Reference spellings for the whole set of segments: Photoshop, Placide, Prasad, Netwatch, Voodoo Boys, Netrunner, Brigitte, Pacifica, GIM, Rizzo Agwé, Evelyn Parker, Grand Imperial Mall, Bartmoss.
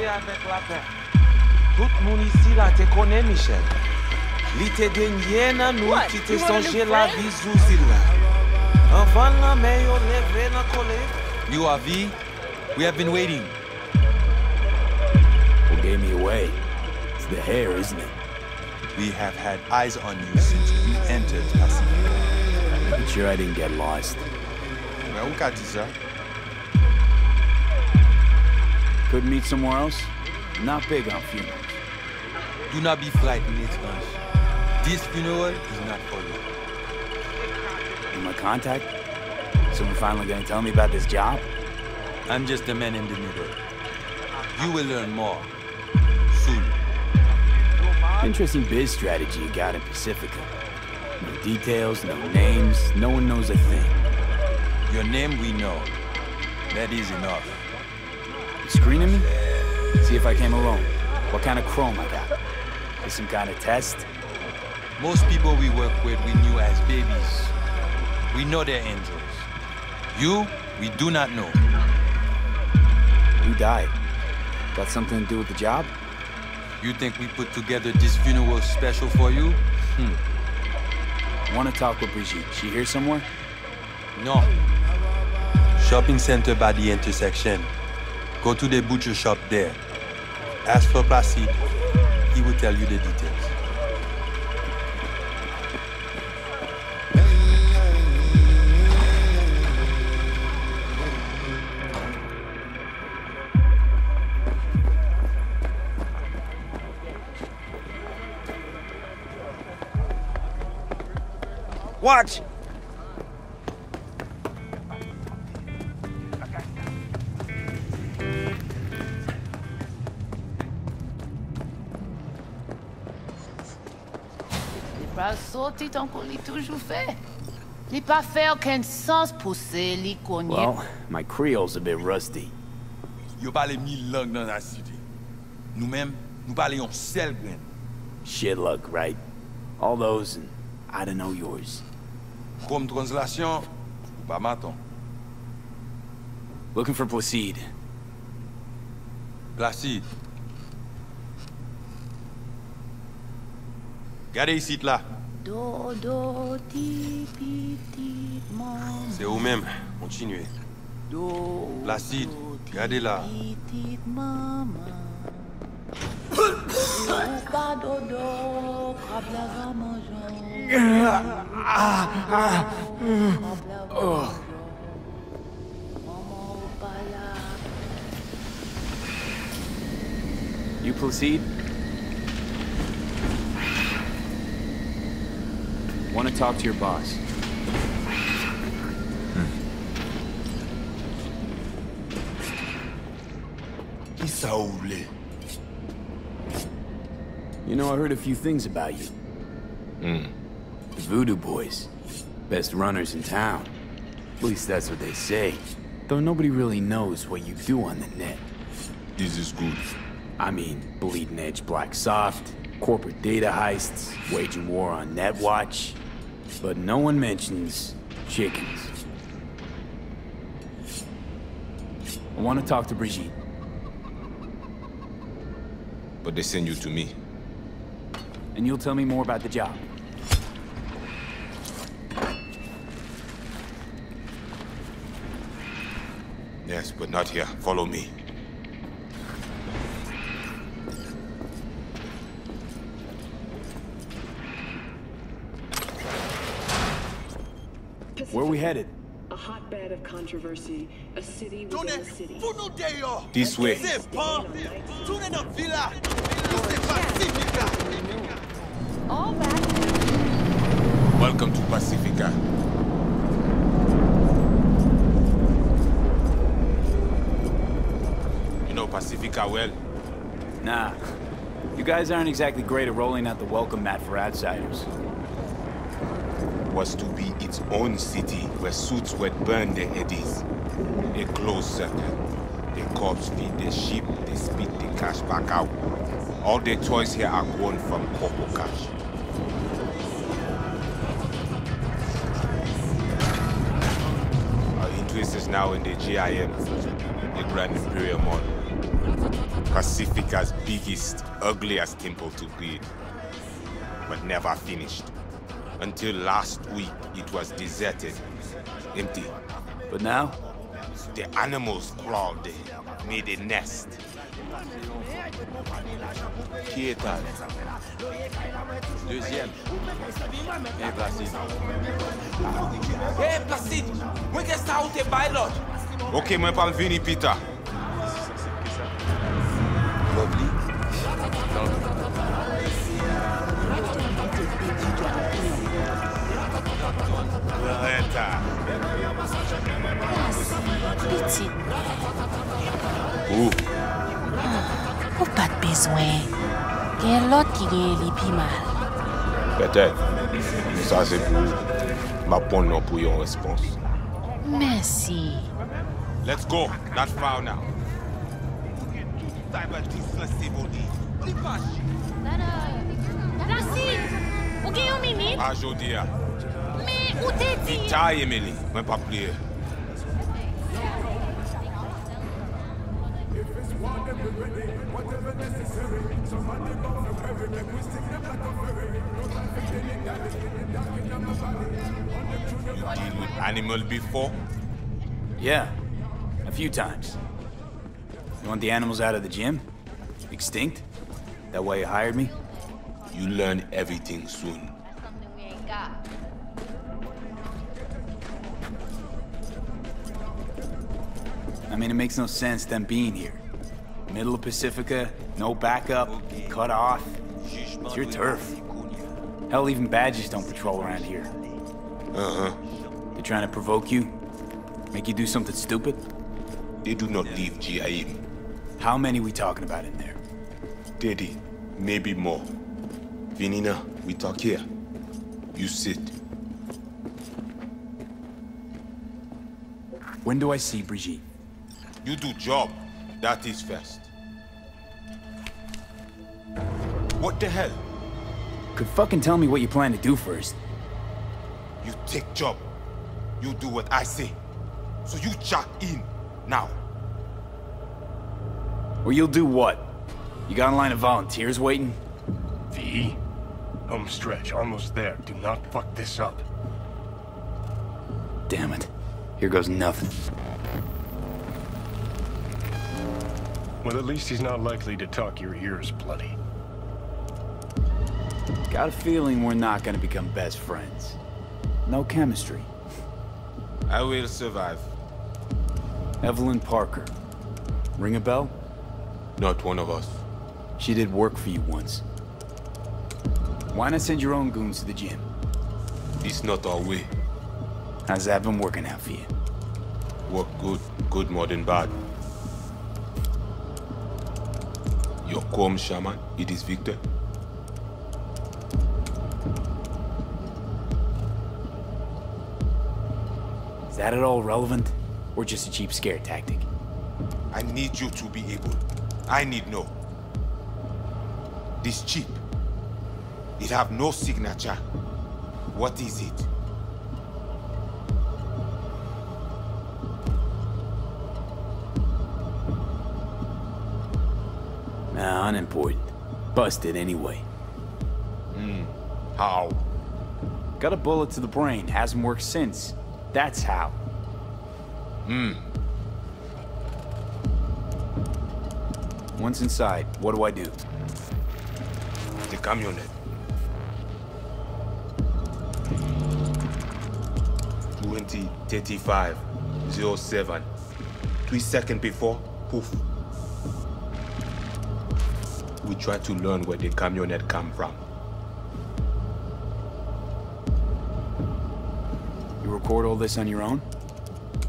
Avec la paix. Tout le monde ici là te connaît Michel. Il te dénié dans nous qui te songé la vie sous île là. Avant la mer yo levé dans collé. You are V. We have been waiting. Who gave me away? It's the hair, isn't it? We have had eyes on you since we entered Pacifica. I'm sure I didn't get lost. Mais où qu'a dit ça? Could meet somewhere else? Not big on funerals. Do not be frightened, it's us. This funeral is not for you. Am I contact? Someone finally gonna tell me about this job? I'm just the man in the middle. You will learn more. Soon. Interesting biz strategy you got in Pacifica. No details, no names, no one knows a thing. Your name we know. That is enough. Screening me? See if I came alone. What kind of chrome I got? Is some kind of test? Most people we work with we knew as babies. We know they're angels. You, we do not know. You died. Got something to do with the job? You think we put together this funeral special for you? Want to talk with Brigitte. She here somewhere? No. Shopping center by the intersection. Go to the butcher shop there. Ask for Placide. He will tell you the details. Watch! Well, my Creole's a bit rusty. You parle mille langues dans la cité. Nous-mêmes, nous parlons un seul grain. Shit luck, right? All those and I don't know yours. Comme translation, pas maton. Looking for Placide. Placide. Gardez ici là. C'est vous-même, continuez. Placide, regardez là. You proceed? I want to talk to your boss. You know, I heard a few things about you. The Voodoo Boys. Best runners in town. At least that's what they say. Though nobody really knows what you do on the net. This is good. I mean, bleeding edge black soft, corporate data heists, waging war on Netwatch. But no one mentions chickens. I want to talk to Brigitte. but they send you to me. And you'll tell me more about the job. Yes, but not here. Follow me. Where are we headed? A hotbed of controversy, a city within a city. This way. Welcome to Pacifica. You know Pacifica well? Nah. You guys aren't exactly great at rolling out the welcome mat for outsiders. Was to be its own city, where suits would burn their eddies. A closed circle. The cops feed the sheep, they spit the cash back out. All the toys here are grown from cocoa cash. Our interest is now in the GIM, the Grand Imperial Mall. Pacifica's biggest, ugliest temple to build, but never finished. Until last week, it was deserted, empty. But now? The animals crawled there, made a nest. Qui est là? Deuxième. Hey, Placide. Hey, Placide! We can start with a pilot. Okay, I'm going to Vini Peter. Lovely. Où? Oh, pas de besoin. Il y a l'autre qui est plus mal. Peut-être. Ça, c'est pour ma bonne non pour une réponse. Merci. Let's go. Not far now. Ah, Jodia. Mais où t'es-tu? Taille, Emily. Mais pas plier. You deal with animal before? Yeah, a few times. You want the animals out of the gym? Extinct? That way you hired me? You learn everything soon. I mean, it makes no sense them being here. Middle of Pacifica, no backup, cut off. It's your turf. Hell, even badges don't patrol around here. Uh-huh. They're trying to provoke you? Make you do something stupid? They do not leave GIM. How many we talking about in there? 30, maybe more. Vinina, we talk here. You sit. When do I see Brigitte? You do job. That is first. What the hell? Could fucking tell me what you plan to do first. You take job. You do what I say. So you check in. Now. Or you'll do what? You got a line of volunteers waiting? V? Home stretch. Almost there. Do not fuck this up. Damn it. Here goes nothing. Well, at least he's not likely to talk your ears bloody. Got a feeling we're not gonna become best friends. No chemistry. I will survive. Evelyn Parker. Ring a bell? Not one of us. She did work for you once. Why not send your own goons to the gym? It's not our way. How's that been working out for you? Work good. Good more than bad. Your calm shaman, it is Victor. Is that at all relevant? Or just a cheap scare tactic? I need you to be able. I need no. This chip. It have no signature. What is it? Unimportant. busted anyway. How? Got a bullet to the brain. Hasn't worked since. That's how. Once inside, what do I do? The camionette. $20:35:07. 3 seconds before, poof. We try to learn where the camionette come from. You record all this on your own?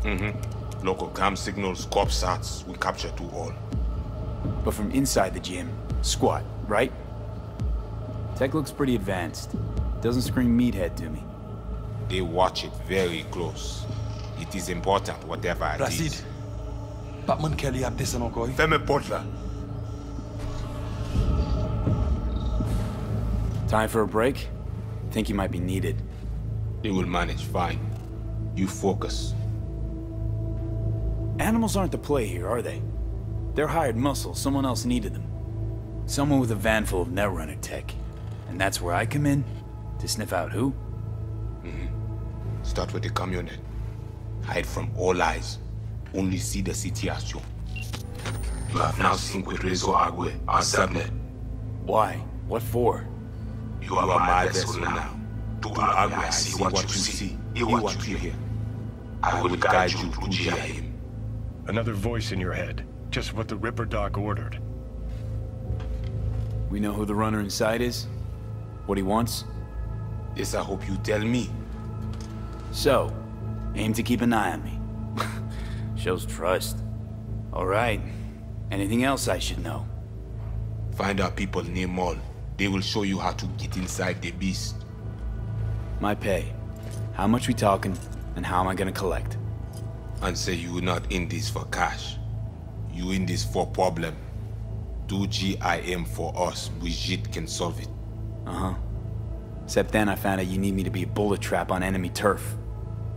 Mm-hmm. Local cam signals, cop sats, we capture to all. But from inside the gym, squat, right? Tech looks pretty advanced. Doesn't scream meathead to me. They watch it very close. It is important, whatever it Prasad. Is. Batman Kelly up this and Okoi. Femme Portla. Time for a break? Think you might be needed. They will manage fine. You focus. Animals aren't the play here, are they? They're hired muscle. Someone else needed them. Someone with a van full of Netrunner tech. And that's where I come in? To sniff out who? Start with the camionette. Hide from all eyes. Only see the situation. You have now synced with Rizzo Agwé, our subnet. Why? What for? You are my vessel now. To Agwé, I see what you see, hear what you hear. I will guide you to GIM. Another voice in your head. Just what the Ripper Doc ordered. We know who the runner inside is? What he wants? This I hope you tell me. So, aim to keep an eye on me. Shows trust. Alright. Anything else I should know? Find our people near Mall. They will show you how to get inside the beast. My pay. How much we talking, and how am I gonna collect? And say you are not in this for cash. You in this for problem. Do GIM for us. Brigitte can solve it. Except then I found out you need me to be a bullet trap on enemy turf.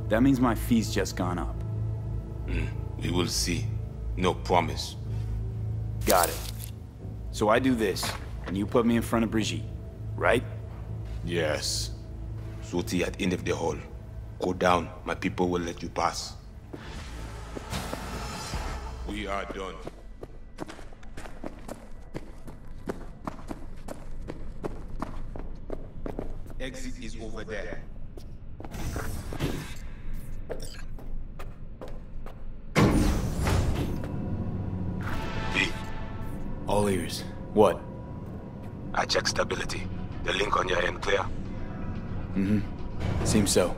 That means my fee's just gone up. We will see. No promise. Got it. So I do this, and you put me in front of Brigitte, right? Yes. Suti at end of the hall. Go down. My people will let you pass. We are done. Exit is over there. All ears. What? I checked stability. The link on your end clear? Seems so.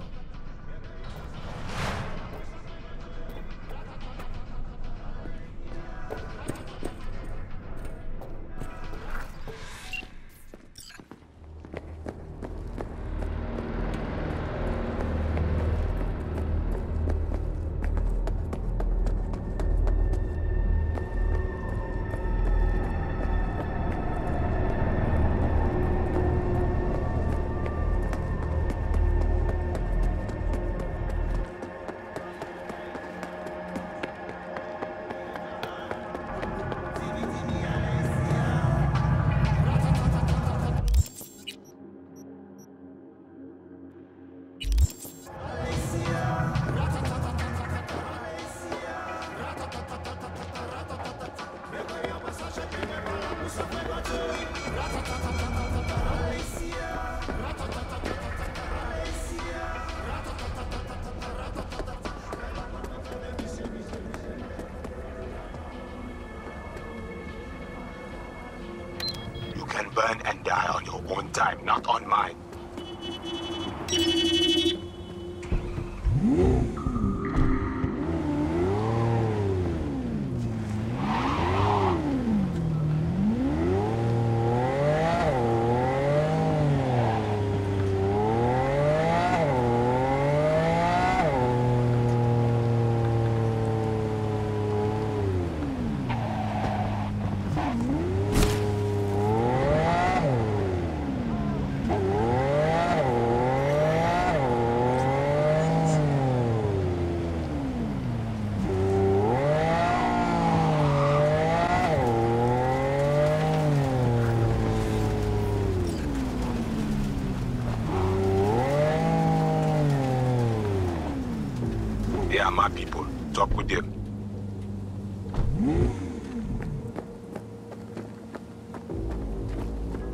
are my people. Talk with them.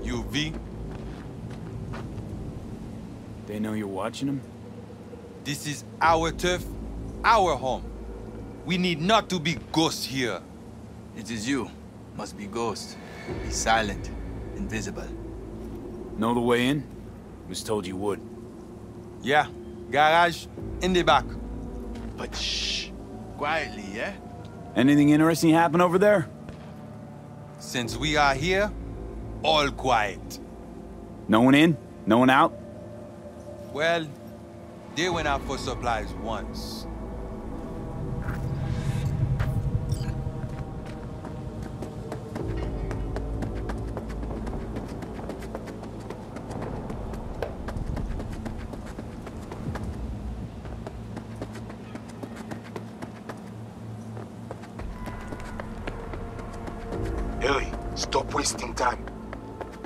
UV? They know you're watching them? This is our turf, our home. We need not to be ghosts here. It is you. Must be ghosts. Be silent. Invisible. Know the way in? Was told you would. Yeah. Garage in the back. But shh. Quietly, yeah? Anything interesting happen over there? Since we are here, all quiet. No one in? No one out? Well, they went out for supplies once. Ellie, stop wasting time.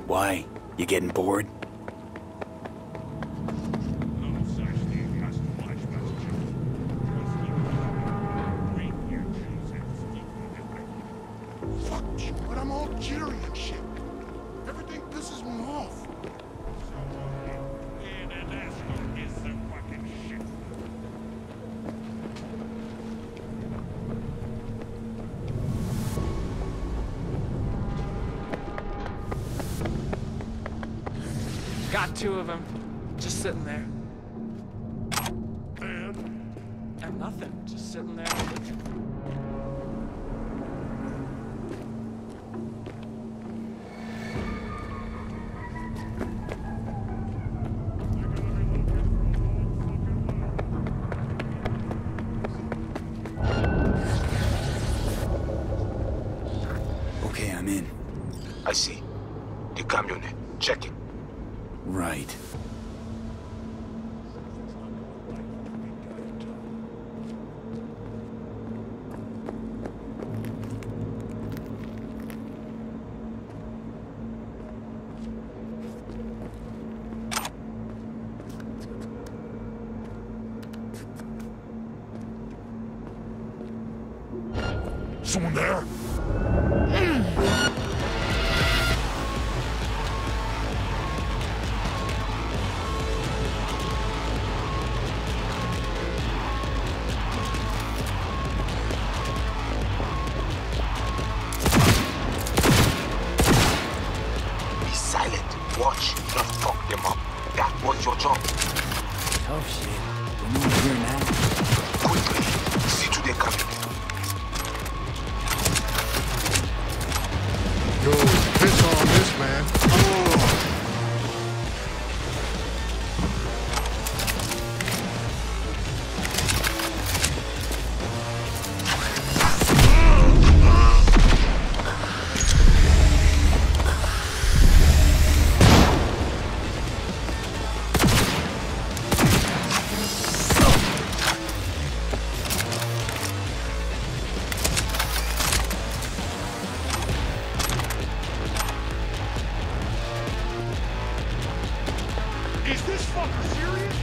Why? You getting bored? Got two of them, just sitting there. And nothing, just sitting there. Okay, I'm in. I see. The camionette. Check it. Right. Someone there? Watch, not fuck them up. That was your job. Oh shit, we need to hear now. Quickly, see to the cabinet. Yo, piss on this, man. Is this fucker serious?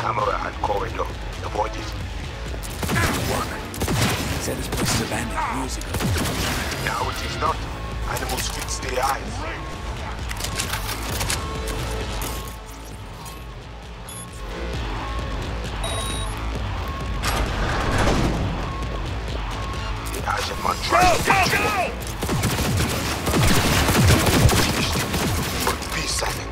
Camera and corridor. Avoid it. He said this place is abandoned years ago. Now it is not. Animals fix their eyes. Go, go, go! But be silent.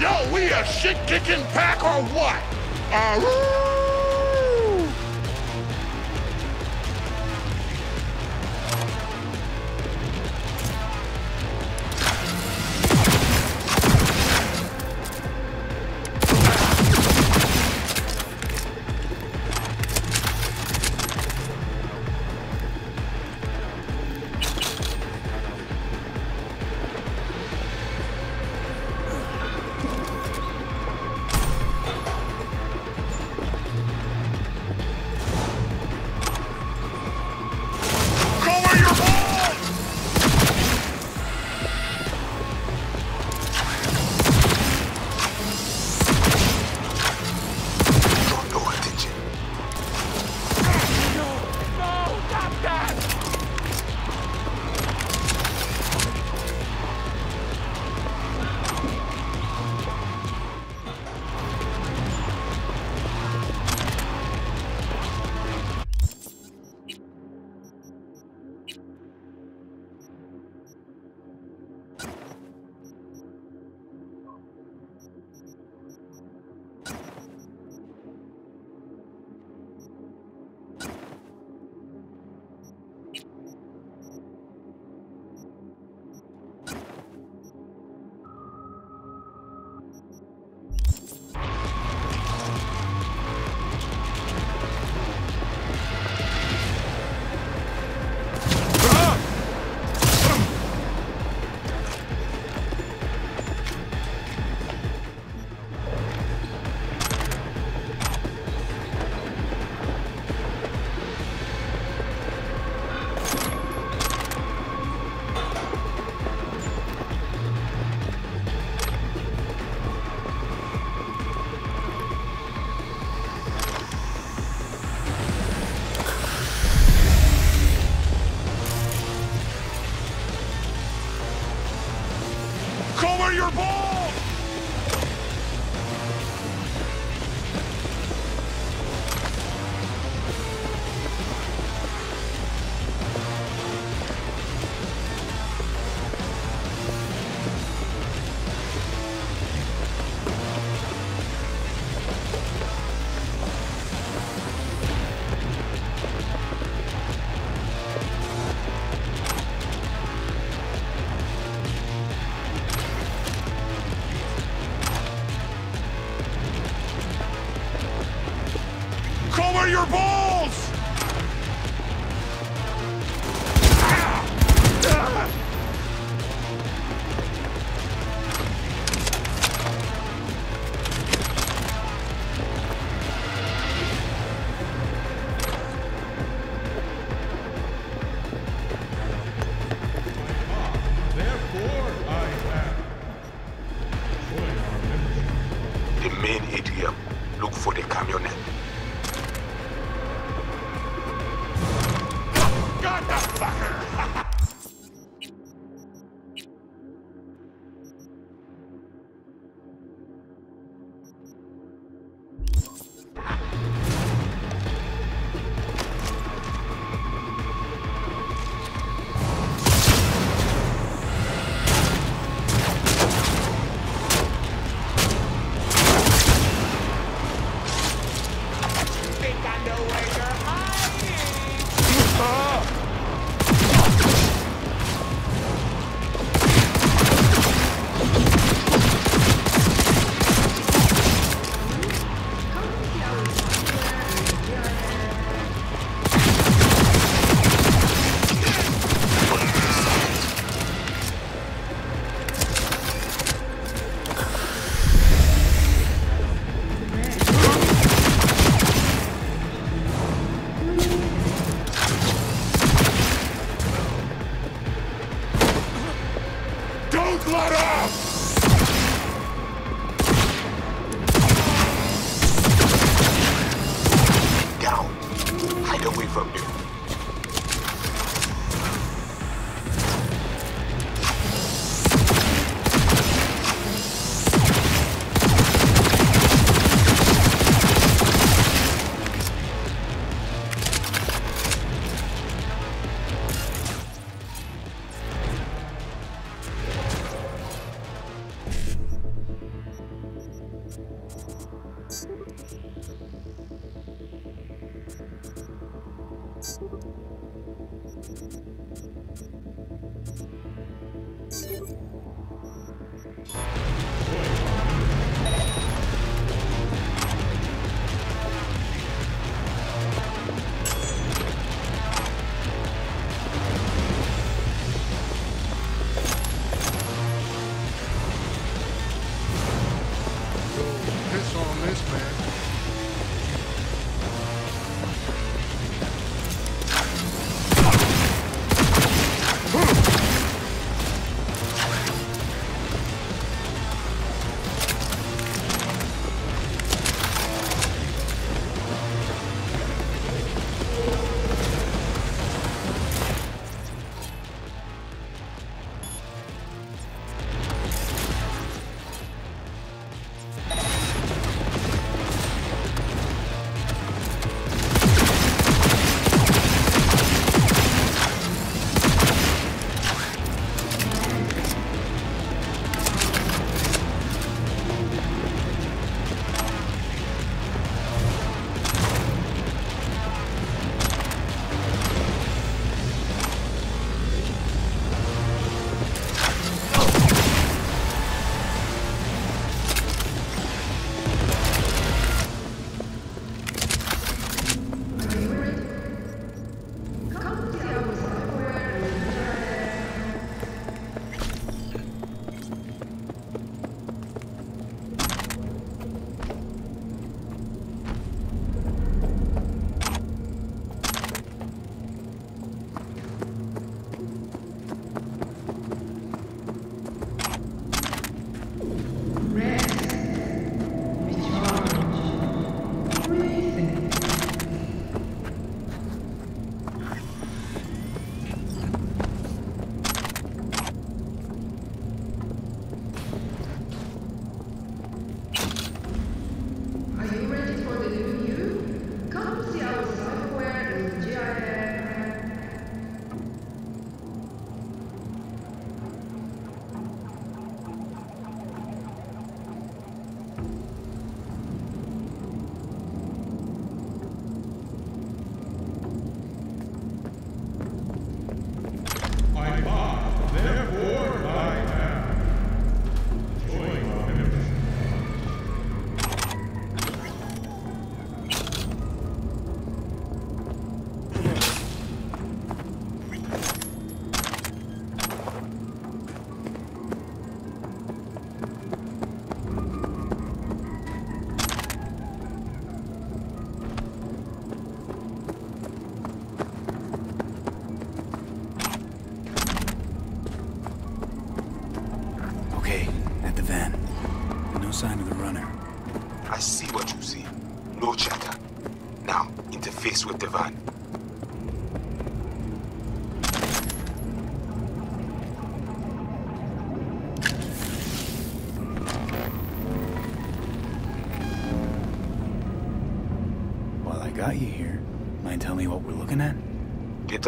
Yo, we a shit-kicking pack or what?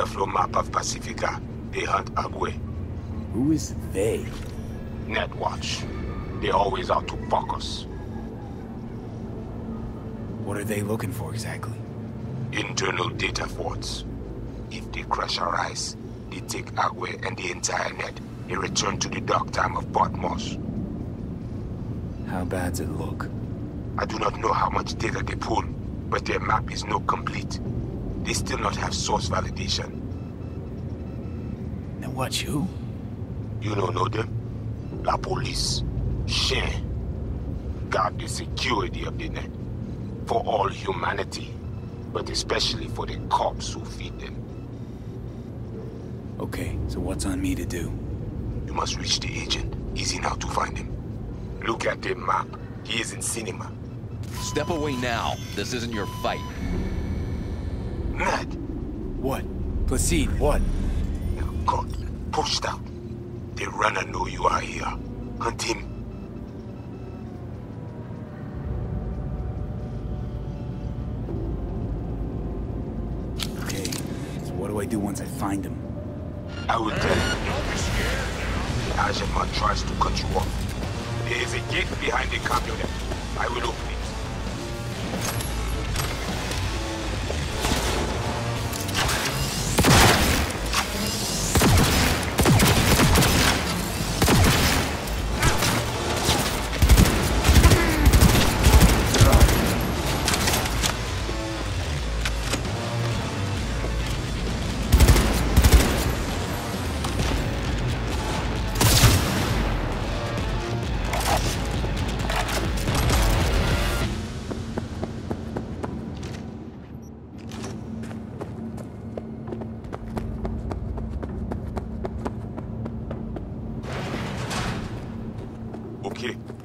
A flow map of Pacifica. They hunt Agwé. Who is they? Netwatch. They always out to fuck us. What are they looking for exactly? Internal data forts. If they crush our eyes, they take Agwé and the entire net. They return to the dark time of Bartmoss. How bad's it look? I do not know how much data they pull, but their map is not complete. They still not have source validation. Now watch who? You don't know them? La police. Chien. Guard the security of the net. For all humanity. But especially for the cops who feed them. Okay, so what's on me to do? You must reach the agent. Easy now to find him. Look at the map. He is in cinema. Step away now. This isn't your fight. Mad. What? Placide, what? Got pushed out. The runner know you are here. Hunt him. Okay, so what do I do once I find him? I will tell you. Don't be scared. The Ajahman tries to cut you off. There is a gate behind the cabinet. I will open it.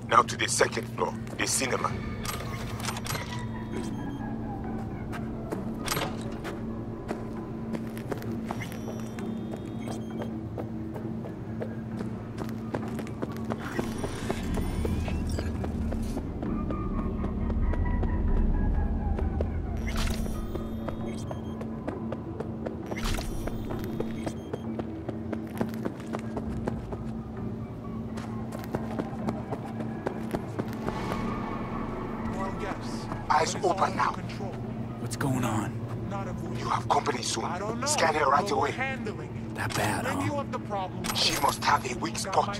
Now to the second floor, the cinema. Open now. What's going on? You have company soon. Scan her right away. That bad, huh? She must have a weak spot.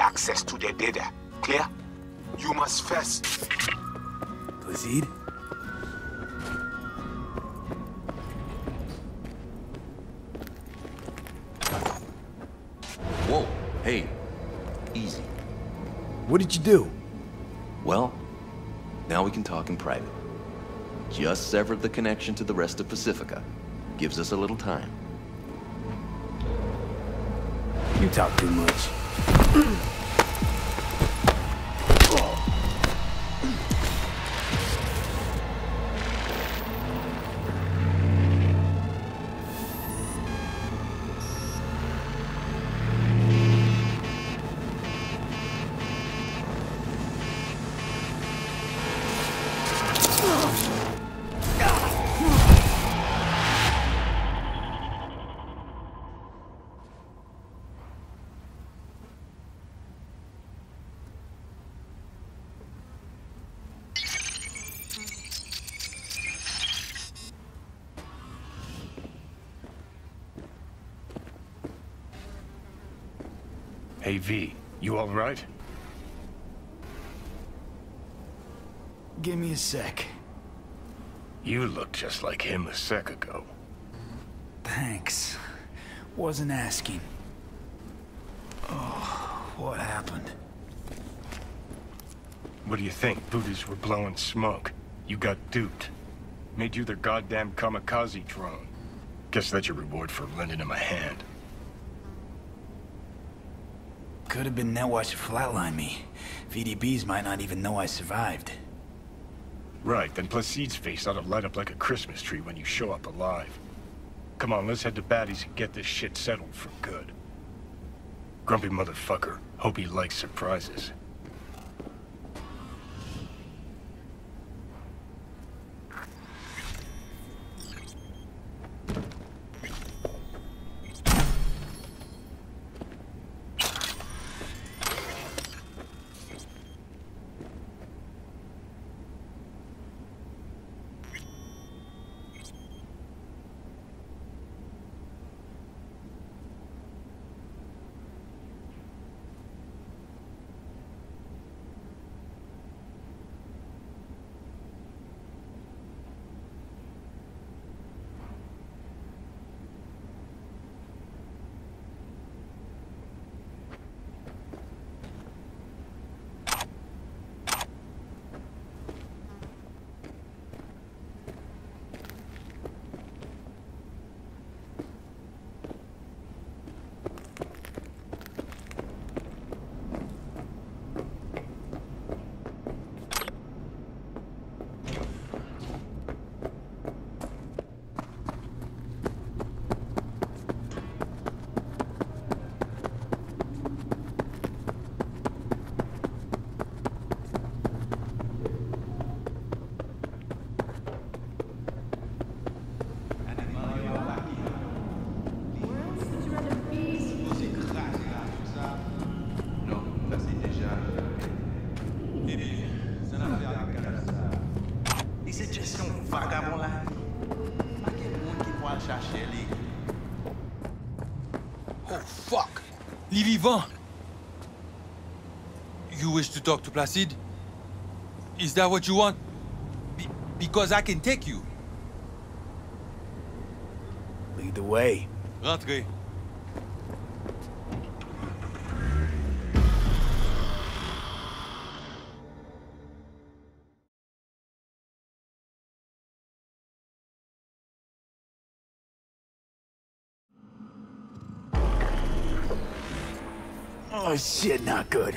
Access to their data. Clear? You must first. Placide? Whoa. Hey. Easy. What did you do? Well, now we can talk in private. Just severed the connection to the rest of Pacifica. Gives us a little time. You talk too much. Hey, V, you all right? Give me a sec. You look just like him a sec ago. Thanks. Wasn't asking. Oh, what happened? What do you think? Buddhas were blowing smoke. You got duped. Made you their goddamn kamikaze drone. Guess that's your reward for lending him a hand. Could have been Netwatch to flatline me. VDBs might not even know I survived. Right, then Placide's face ought to light up like a Christmas tree when you show up alive. Come on, let's head to Batty's and get this shit settled for good. Grumpy motherfucker. Hope he likes surprises. Oh fuck! Les vivants! You wish to talk to Placide? Is that what you want? Because I can take you. Lead the way. Rentrez. Oh shit, not good.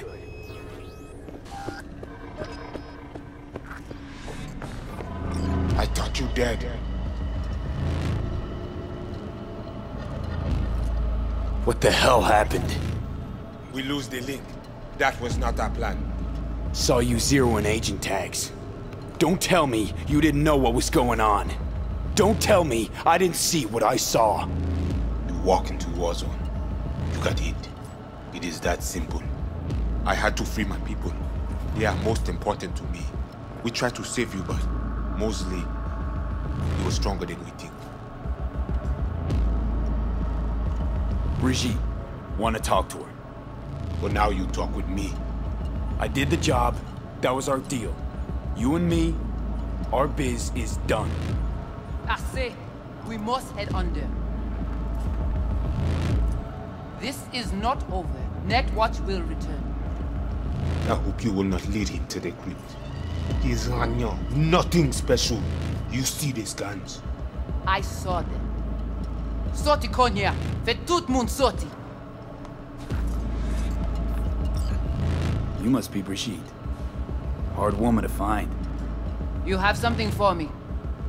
I thought you dead. What the hell happened? We lose the link. That was not our plan. Saw you zeroing agent tags. Don't tell me you didn't know what was going on. Don't tell me I didn't see what I saw. You walk into war zone. You got hit. It is that simple. I had to free my people. They are most important to me. We tried to save you, but mostly, you were stronger than we think. Brigitte, want to talk to her. But now you talk with me. I did the job. That was our deal. You and me, our biz is done. Assez. We must head under. This is not over. Netwatch will return. I hope you will not lead him to the crypt. He is Ragnar. Nothing special. You see these guns? I saw them. Sorti Konya. Fait tout moun sorti. You must be Brigitte. Hard woman to find. You have something for me.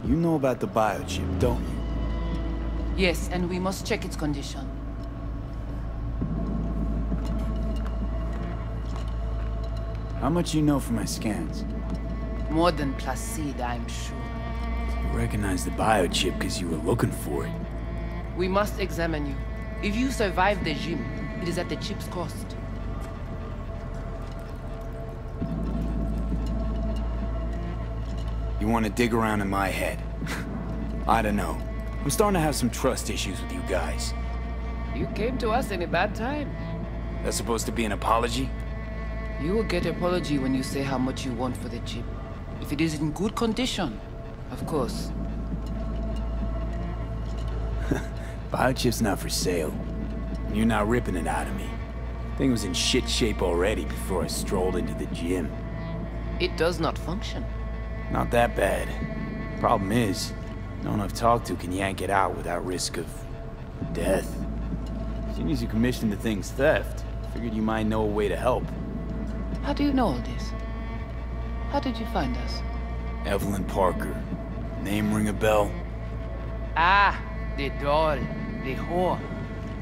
You know about the biochip, don't you? Yes, and we must check its condition. How much you know from my scans? More than Placide, I'm sure. You recognize the biochip because you were looking for it. We must examine you. If you survive the gym, it is at the chip's cost. You want to dig around in my head? I don't know. I'm starting to have some trust issues with you guys. You came to us in a bad time. That's supposed to be an apology? You will get an apology when you say how much you want for the chip. If it is in good condition, of course. Biochip's not for sale. You're not ripping it out of me. Thing was in shit shape already before I strolled into the gym. It does not function. Not that bad. Problem is, No one I've talked to can yank it out without risk of death. Seeing as you commissioned the thing's theft, figured you might know a way to help. How do you know all this? How did you find us? Evelyn Parker. Name ring a bell? Ah, the doll, the whore.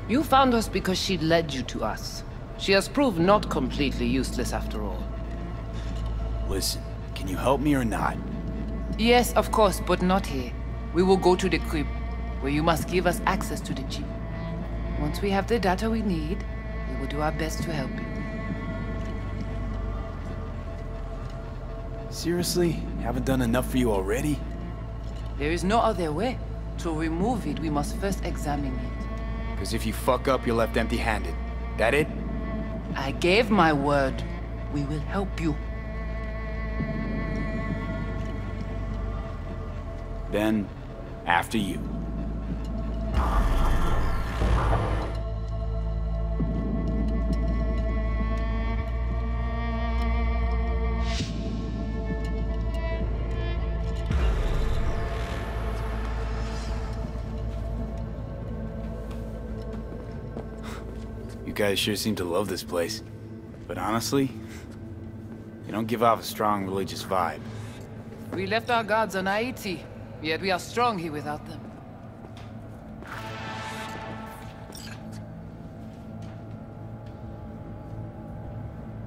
You found us because she led you to us. She has proved not completely useless after all. Listen, can you help me or not? Yes, of course, but not here. We will go to the crib, where you must give us access to the chip. Once we have the data we need, we will do our best to help you. Seriously? Haven't done enough for you already? There is no other way. To remove it, we must first examine it. Because if you fuck up, you're left empty-handed. That it? I gave my word. We will help you. Then, after you. You guys sure seem to love this place. But honestly, you don't give off a strong religious vibe. We left our gods on Haiti. Yet we are strong here without them.